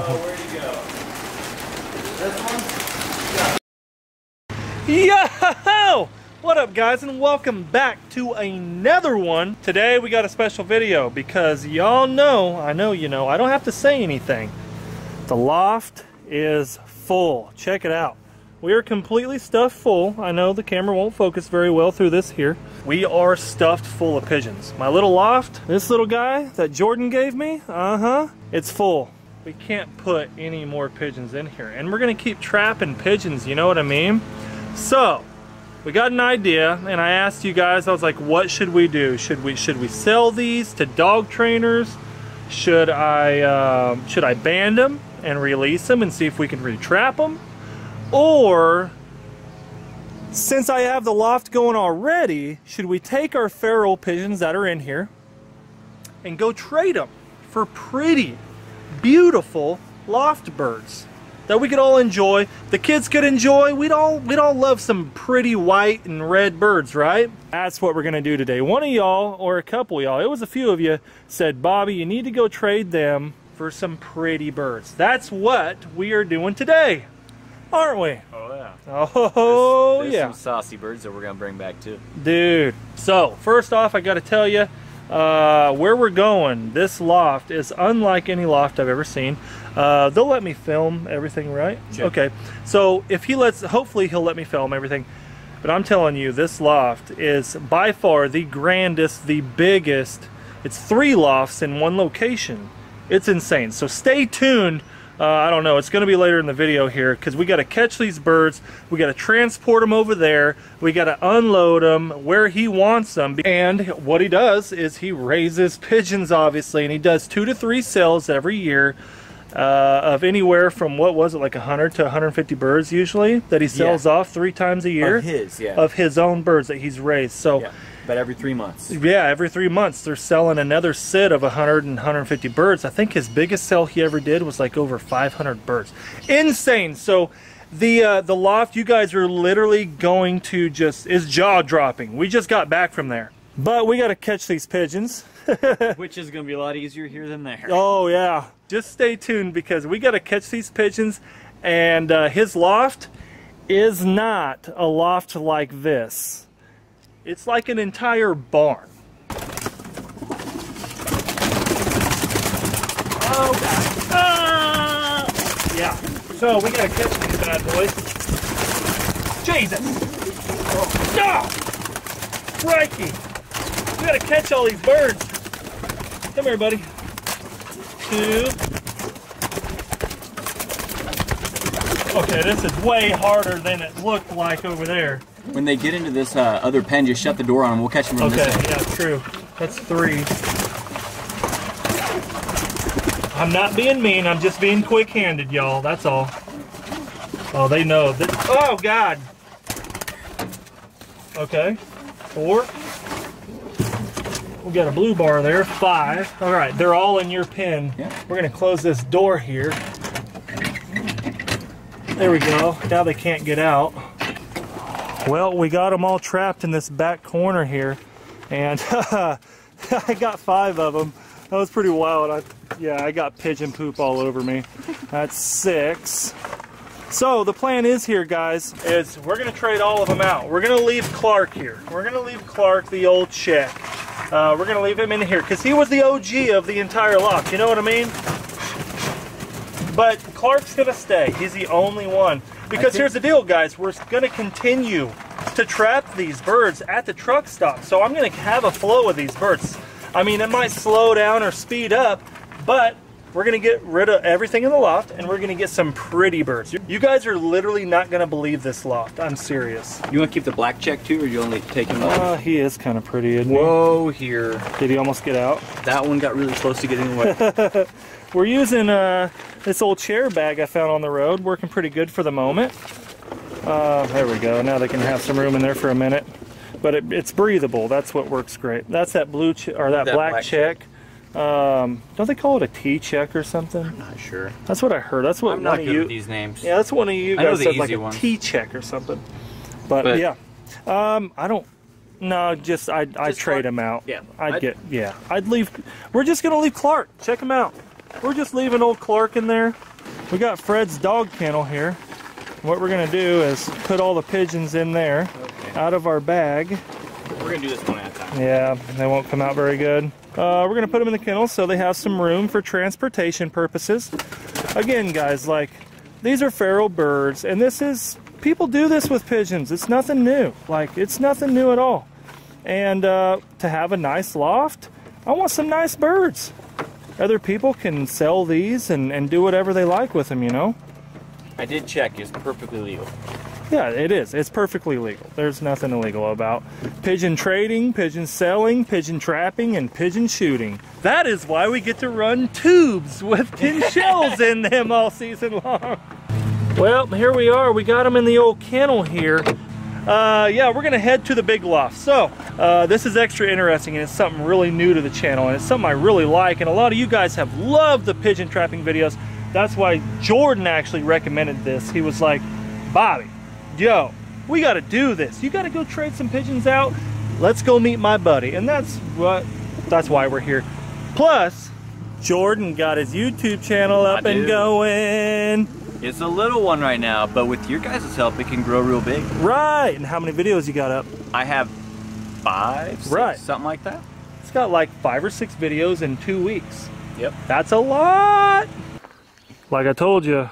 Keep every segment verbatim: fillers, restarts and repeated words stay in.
Where'd he go? This one? Yeah. Yo! What up, guys, and welcome back to another one. Today we got a special video because y'all know, I know you know, I don't have to say anything. The loft is full. Check it out. We are completely stuffed full. I know the camera won't focus very well through this here. We are stuffed full of pigeons. My little loft, this little guy that Jordan gave me, uh-huh, it's full. We can't put any more pigeons in here. And we're gonna keep trapping pigeons, you know what I mean? So, we got an idea, and I asked you guys, I was like, what should we do? Should we should we sell these to dog trainers? Should I, uh, should I ban them and release them and see if we can retrap them? Or, since I have the loft going already, should we take our feral pigeons that are in here and go trade them for pretty, beautiful loft birds that we could all enjoy, the kids could enjoy? We'd all, we'd all love some pretty white and red birds, right? That's what we're gonna do today. One of y'all, or a couple y'all, it was a few of you, said, Bobby, you need to go trade them for some pretty birds. That's what we are doing today, aren't we? Oh yeah. Oh there's, there's yeah. There's some saucy birds that we're gonna bring back too. Dude, so first off, I gotta tell you, uh, where we're going, this loft is unlike any loft I've ever seen. Uh, they'll let me film everything, right? Sure. Okay, so if he lets, hopefully he'll let me film everything, but I'm telling you, this loft is by far the grandest, the biggest. It's three lofts in one location. It's insane, so stay tuned. uh, I don't know, it's gonna be later in the video here, because we got to catch these birds, we got to transport them over there, we got to unload them where he wants them. And what he does is he raises pigeons, obviously, and he does two to three sales every year. Uh, of anywhere from, what was it, like one hundred to one hundred fifty birds usually that he sells yeah. off three times a year? Of his, yeah. Of his own birds that he's raised. So, yeah. But every three months. Yeah, every three months they're selling another sit of one hundred and one hundred fifty birds. I think his biggest sale he ever did was like over five hundred birds. Insane! So, the, uh, the loft, you guys are literally going to just, it's jaw-dropping. We just got back from there. But we got to catch these pigeons. Which is going to be a lot easier here than there. Oh, yeah. Just stay tuned because we got to catch these pigeons. And uh, his loft is not a loft like this. It's like an entire barn. Oh, God. Ah! Yeah. So we got to catch these bad boys. Jesus. Oh. Ah! Crikey. We got to catch all these birds. Come here, buddy. Two. Okay, this is way harder than it looked like over there. When they get into this uh, other pen, just shut the door on them. We'll catch them from okay, this yeah, way. True. That's three. I'm not being mean. I'm just being quick-handed, y'all. That's all. Oh, they know. This. Oh, God. Okay. Four. We got a blue bar there, five. All right, they're all in your pen. Yeah. We're gonna close this door here. There we go, now they can't get out. Well, we got them all trapped in this back corner here, and I got five of them. That was pretty wild. I, yeah, I got pigeon poop all over me. That's six. So the plan is here, guys, is we're gonna trade all of them out. We're gonna leave Clark here. We're gonna leave Clark the old check. Uh, we're going to leave him in here because he was the O G of the entire loft, you know what I mean? But Clark's going to stay. He's the only one. Because here's the deal, guys. We're going to continue to trap these birds at the truck stop. So I'm going to have a flow of these birds. I mean, it might slow down or speed up, but we're going to get rid of everything in the loft and we're going to get some pretty birds. You guys are literally not going to believe this loft. I'm serious. You want to keep the black check too, or you only take him off? Uh, he is kind of pretty, isn't he? Whoa, here. Did he almost get out? That one got really close to getting away. We're using uh, this old chair bag I found on the road, working pretty good for the moment. Uh, there we go, now they can have some room in there for a minute. But it, it's breathable, that's what works great. That's that blue, ch or that, that black, black check. check. Um, don't they call it a T-check or something? I'm not sure. That's what I heard, that's what I'm one not of you- with these names. Yeah, that's one of you guys said, like one. a T-check or something. But, but yeah, um, I don't, no, just, I, I'd trade Clark? him out. Yeah. I'd, I'd get, yeah, I'd leave, we're just gonna leave Clark, check him out. we're just leaving old Clark in there. We got Fred's dog kennel here. What we're gonna do is put all the pigeons in there, okay, out of our bag. We're gonna do this one at a time. Yeah, they won't come out very good. Uh, we're gonna put them in the kennel so they have some room for transportation purposes. Again, guys, like, these are feral birds, and this is, people do this with pigeons. It's nothing new. Like, it's nothing new at all. And uh, to have a nice loft, I want some nice birds. Other people can sell these and, and do whatever they like with them, you know? I did check. It's perfectly legal. Yeah, it is. It's perfectly legal. There's nothing illegal about pigeon trading, pigeon selling, pigeon trapping, and pigeon shooting. That is why we get to run tubes with tin shells in them all season long. Well, here we are. We got them in the old kennel here. Uh, yeah, we're gonna head to the big loft. So uh, this is extra interesting, and it's something really new to the channel, and it's something I really like, and a lot of you guys have loved the pigeon trapping videos. That's why Jordan actually recommended this. He was like, Bobby, yo, we gotta do this. You gotta go trade some pigeons out. Let's go meet my buddy. And that's what, that's why we're here. Plus, Jordan got his YouTube channel up and going. It's a little one right now, but with your guys' help, it can grow real big. Right, and how many videos you got up? I have five, six, right, something like that. It's got like five or six videos in two weeks. Yep. That's a lot. Like I told you,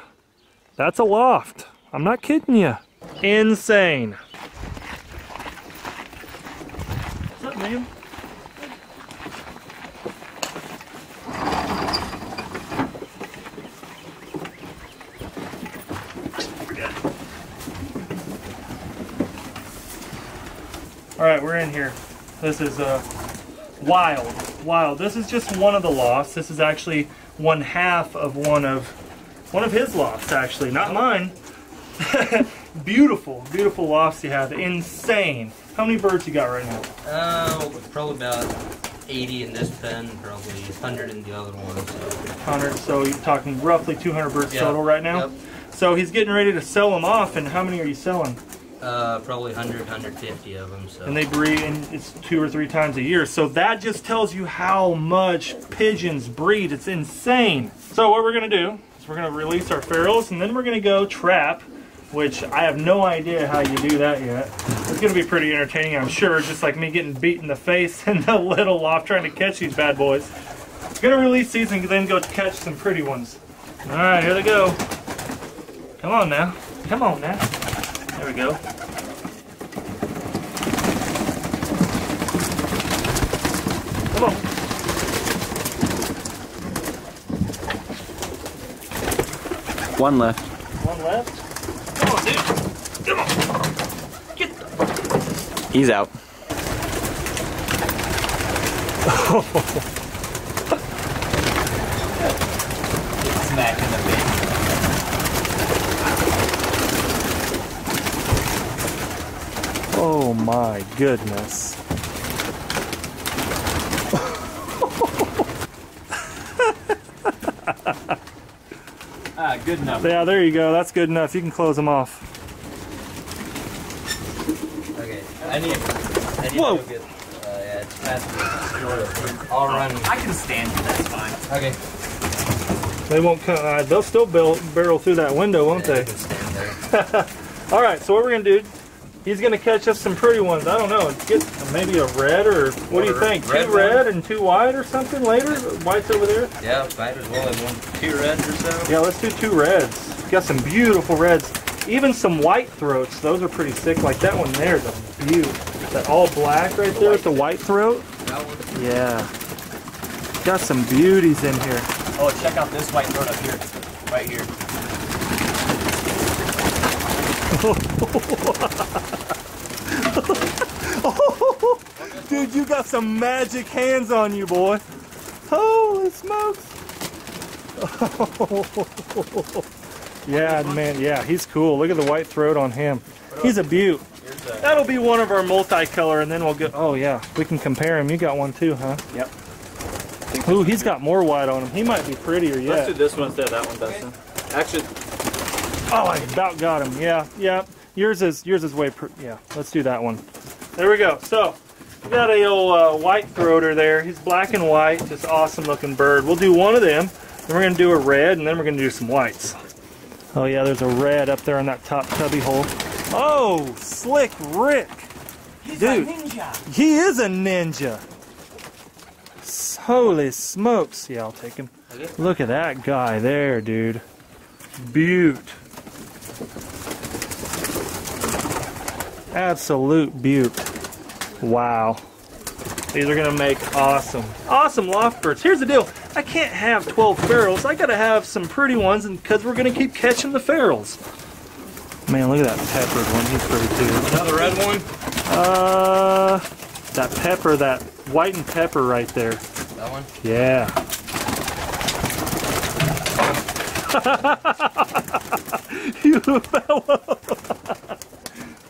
that's a loft. I'm not kidding you. Insane. What's up, man? All right, we're in here. This is uh, wild, wild. This is just one of the lofts. This is actually one half of one of one of his lofts, actually, not mine. Beautiful, beautiful lofts you have. Insane. How many birds you got right now? Oh, uh, probably about eighty in this pen, probably one hundred in the other one. So. one hundred. So you're talking roughly two hundred birds, yep, total right now. Yep. So he's getting ready to sell them off. And how many are you selling? Uh, probably one hundred, one hundred fifty of them. So. And they breed, and it's two or three times a year. So that just tells you how much pigeons breed. It's insane. So what we're going to do is we're going to release our ferals, and then we're going to go trap, which I have no idea how you do that yet. It's going to be pretty entertaining, I'm sure, just like me getting beat in the face in the little loft trying to catch these bad boys. Going to release these and then go catch some pretty ones. All right, here they go. Come on now. Come on now. There we go. Come on. One left. One left? Come on, dude. Come on. Get the... He's out. Get smacked in the face. Oh my goodness. Ah, good enough. Yeah, there you go. That's good enough. You can close them off. Okay. I need, I need Whoa. to go get... Uh, yeah, it's past I'll run. I can stand you. That's fine. Okay. They won't come... Uh, they'll still barrel, barrel through that window, won't yeah, they? I can stand there. All right, so what we're going to do... He's gonna catch us some pretty ones. I don't know. Get maybe a red or what do you think? Red two red one. and two white or something later. White's over there. Yeah, might as well have one. Two reds or so. Yeah, let's do two reds. Got some beautiful reds. Even some white throats. Those are pretty sick. Like that one there is a beaut. That all black right there with the white throat. That one. Yeah. Got some beauties in here. Oh, check out this white throat up here. Right here. Oh, dude, you got some magic hands on you, boy. Holy smokes. Oh. Yeah, man, yeah, he's cool. Look at the white throat on him. He's a beaut. That'll be one of our multicolor, and then we'll get, oh yeah, we can compare him. You got one too, huh? Yep. Ooh, he's got more white on him. He might be prettier yet. Let's do this one instead of that one, Dustin. Actually. Oh, I about got him. Yeah, yeah. Yours is yours is way pr yeah. Let's do that one. There we go. So we got a old uh, white throater there. He's black and white, just awesome looking bird. We'll do one of them. Then we're going to do a red, and then we're going to do some whites. Oh yeah, there's a red up there in that top cubby hole. Oh, Slick Rick. He's Dude, a ninja. He is a ninja. Holy smokes. Yeah, I'll take him. Look at that guy there, dude. Beaut. Absolute beaut. Wow. These are going to make awesome, awesome loft birds. Here's the deal. I can't have twelve ferals. I got to have some pretty ones because we're going to keep catching the ferals. Man, look at that peppered one. He's pretty too. Another red one? Uh, that pepper, that white and pepper right there. That one? Yeah. You fellow.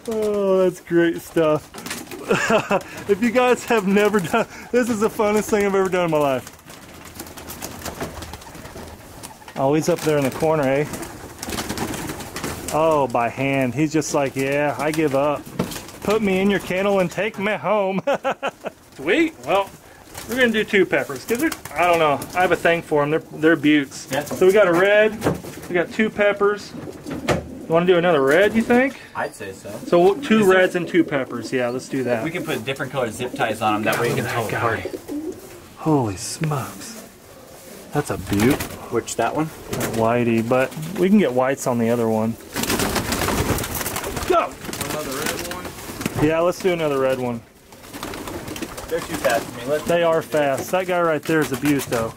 Oh, that's great stuff. If you guys have never done, this is the funnest thing I've ever done in my life. Oh, he's up there in the corner, eh? Oh, by hand. He's just like, yeah, I give up. Put me in your kennel and take me home. Sweet. Well, we're going to do two peppers. Because they're, I don't know. I have a thing for them. They're, they're beauts. Yeah. So we got a red. We got two peppers. You want to do another red, you think? I'd say so. So two Is reds there, and two peppers. Yeah, let's do that. We can put different colored zip ties on them. That way you can tell apart. Holy smokes. That's a beaut. Which, that one? That whitey. But we can get whites on the other one. Go! Another red one? Yeah, let's do another red one. They're too fast for me. Let's they are fast. That guy right there is a beaut, though.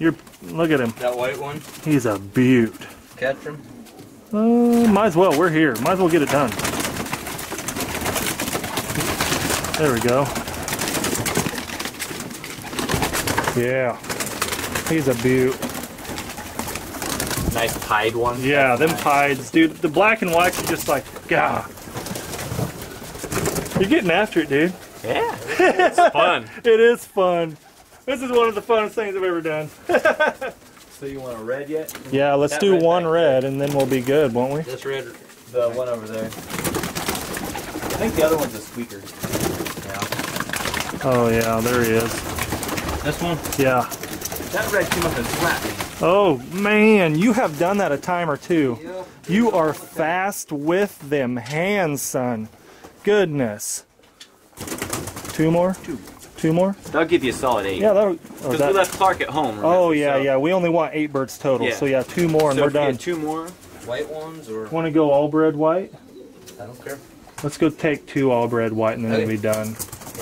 You're, look at him. That white one? He's a beaut. Catch him? Uh, might as well. We're here. Might as well get it done. There we go. Yeah. He's a beaut. Nice pied one. Yeah, them pieds, dude. The black and whites are just like, gah. You're getting after it, dude. Yeah. It's fun. It is fun. This is one of the funnest things I've ever done. So you want a red yet? Yeah, let's that do red one red there. And then we'll be good, won't we? This red, the one over there. I think the other one's a squeaker. Yeah. Oh yeah, there he is. This one? Yeah. That red came up and slapped me. Oh man, you have done that a time or two. Yep. You are fast with them hands, son. Goodness. Two more? Two. Two more? That'll give you a solid eight. Yeah, that'll... Because oh, that, we left Clark at home, remember? Oh yeah, so, yeah. We only want eight birds total. Yeah. So yeah, two more and so we're done. Two more white ones or... Want to go all bred white? I don't care. Let's go take two all bred white and then okay. We'll be done.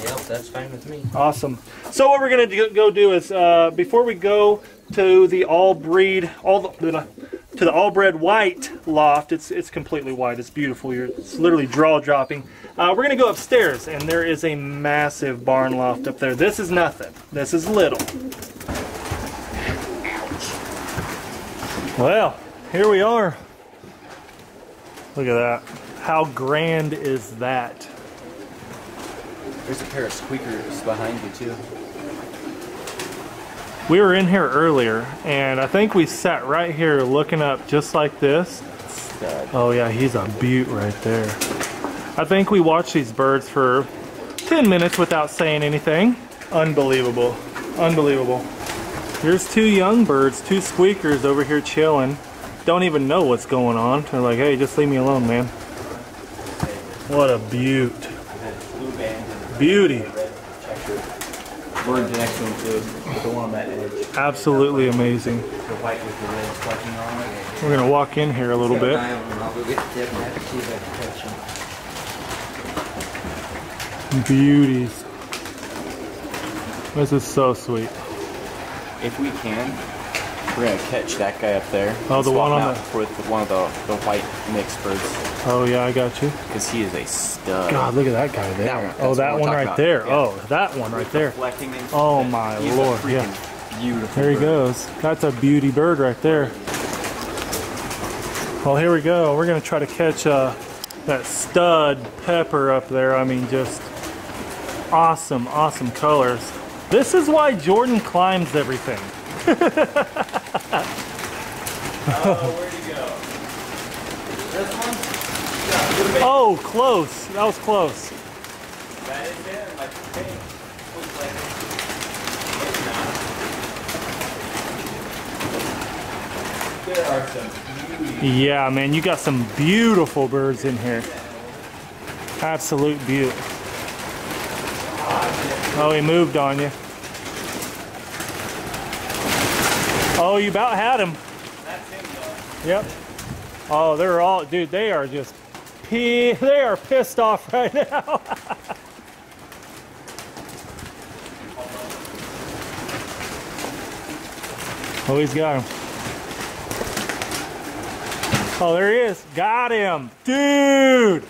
Yep, that's fine with me. Awesome. So what we're going to go do is, uh, before we go to the all breed, all the, to the all bred white loft, it's it's completely white. It's beautiful. You're, it's literally draw dropping. Uh, we're going to go upstairs, and there is a massive barn loft up there. This is nothing. This is little. Well, here we are. Look at that. How grand is that? There's a pair of squeakers behind you, too. We were in here earlier, and I think we sat right here looking up just like this. Stud. Oh, yeah, he's a beaut right there. I think we watched these birds for ten minutes without saying anything. Unbelievable. Unbelievable. Here's two young birds, two squeakers over here chilling. Don't even know what's going on. They're like, hey, just leave me alone, man. What a beaut. Beauty. Absolutely amazing. We're going to walk in here a little bit. Beauties. This is so sweet. If we can, we're going to catch that guy up there. Oh, the one on the... with one of the, the white mixed birds. Oh yeah, I got you. Because he is a stud. God, look at that guy there. That one, oh, that one right there. Yeah. Oh, that one right there. Oh my He's lord, a yeah. Beautiful. There he bird. goes. That's a beauty bird right there. Well, here we go. We're gonna try to catch uh, that stud pepper up there. I mean, just awesome, awesome colors. This is why Jordan climbs everything. Oh, where'd he go? This one. Oh, close. That was close. That is it. Like, hey, looks like it's not. There are some beauty. Yeah, man, you got some beautiful birds in here. Absolute beauty. Oh, he moved on you. Oh, you about had him. That's him, though. Yep. Oh, they're all, dude, they are just pee, they are pissed off right now. Oh, he's got him. Oh, there he is. Got him. Dude.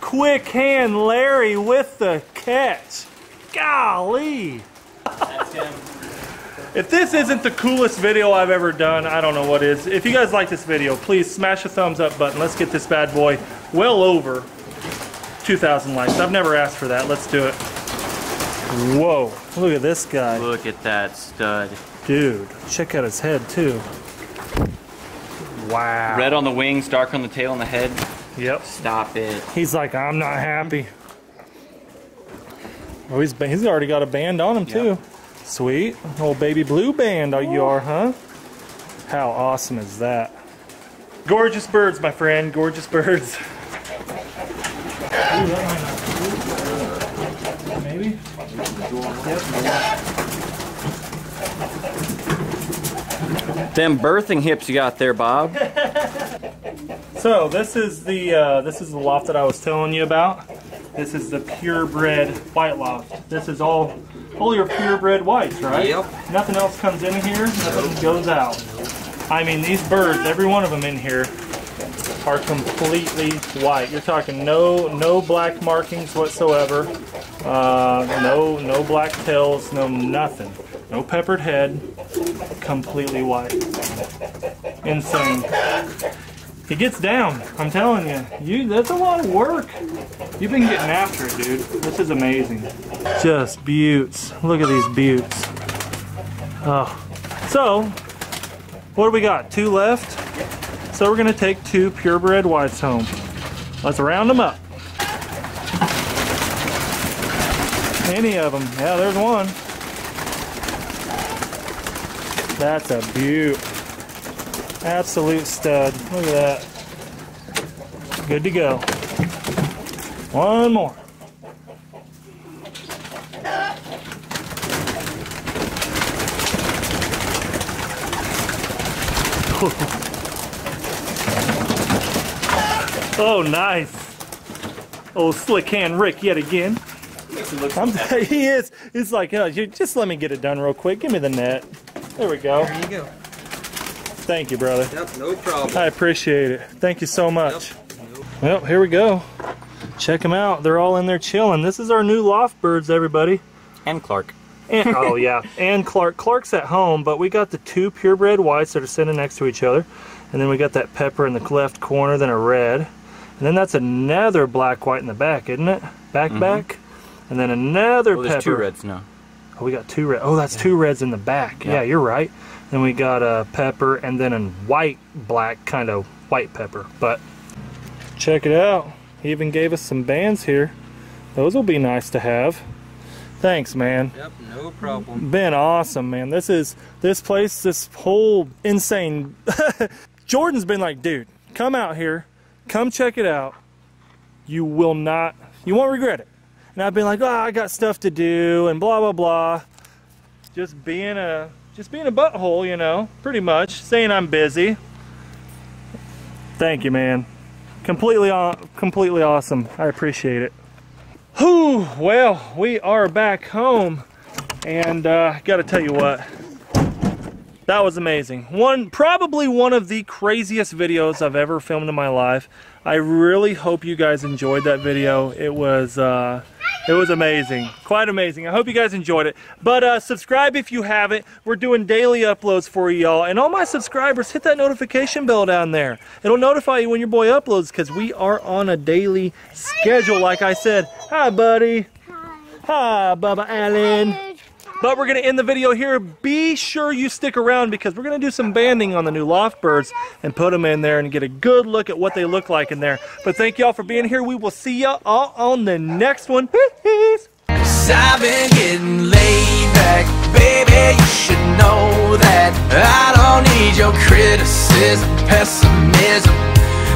Quick hand Larry with the catch. Golly. That's him. If this isn't the coolest video I've ever done, I don't know what is. If you guys like this video, please smash the thumbs up button. Let's get this bad boy well over two thousand likes. I've never asked for that. Let's do it. Whoa. Look at this guy. Look at that stud. Dude, check out his head too. Wow. Red on the wings, dark on the tail and the head. Yep. Stop it. He's like, I'm not happy. Oh, he's, he's already got a band on him yep. too. Sweet. Old baby blue band you are, huh? How awesome is that? Gorgeous birds, my friend. Gorgeous birds. Maybe? Them birthing hips you got there, Bob. So this is the uh, this is the loft that I was telling you about. This is the purebred white loft. This is all all your purebred whites, right? Yep. Nothing else comes in here. Nothing goes out. I mean, these birds, every one of them in here, are completely white. You're talking no no black markings whatsoever. Uh, no no black tails. No nothing. No peppered head. Completely white. Insane. It gets down, I'm telling you. You, that's a lot of work. You've been getting after it, dude. This is amazing. Just beauts. Look at these beauts. Oh. So, what do we got? Two left? So we're gonna take two purebred whites home. Let's round them up. Any of them. Yeah, there's one. That's a beaut. Absolute stud. Look at that. Good to go. One more. Oh, nice. Old slick hand Rick yet again. I'm, he is. It's like, oh, you just let me get it done real quick. Give me the net. There we go. There you go. Thank you, brother. Yep, no problem. I appreciate it. Thank you so much. Yep. Well, here we go. Check them out. They're all in there chilling. This is our new loft birds, everybody. And Clark. And, oh, yeah. And Clark. Clark's at home, but we got the two purebred whites that are sitting next to each other. And then we got that pepper in the left corner, then a red. And then that's another black white in the back, isn't it? Back, mm-hmm. back. And then another well, pepper. There's two reds now. Oh, we got two red. Oh, that's yeah. two reds in the back. Yeah, yeah, you're right. Then we got a pepper and then a white, black kind of white pepper. But check it out. He even gave us some bands here. Those will be nice to have. Thanks, man. Yep, no problem. Been awesome, man. This is this place. This whole insane. Jordan's been like, dude, come out here, come check it out. You will not. You won't regret it. And I've been like, oh, I got stuff to do and blah, blah, blah. Just being a, just being a butthole, you know, pretty much. Saying I'm busy. Thank you, man. Completely, completely awesome. I appreciate it. Whew, well, we are back home. And uh, I gotta tell you what, that was amazing. One, probably one of the craziest videos I've ever filmed in my life. I really hope you guys enjoyed that video. It was, uh, it was amazing. Quite amazing. I hope you guys enjoyed it. But uh, subscribe if you haven't. We're doing daily uploads for you all. And all my subscribers, hit that notification bell down there. It'll notify you when your boy uploads because we are on a daily schedule, like I said. Hi, buddy. Hi. Hi, Bubba Allen. But we're going to end the video here. Be sure you stick around because we're going to do some banding on the new loft birds and put them in there and get a good look at what they look like in there. But thank y'all for being here. We will see y'all on the next one. Peace. 'Cause I've been getting laid back. baby, you should know that I don't need your criticism, pessimism.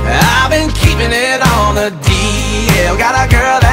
I've been keeping it on the D L. Got a girl that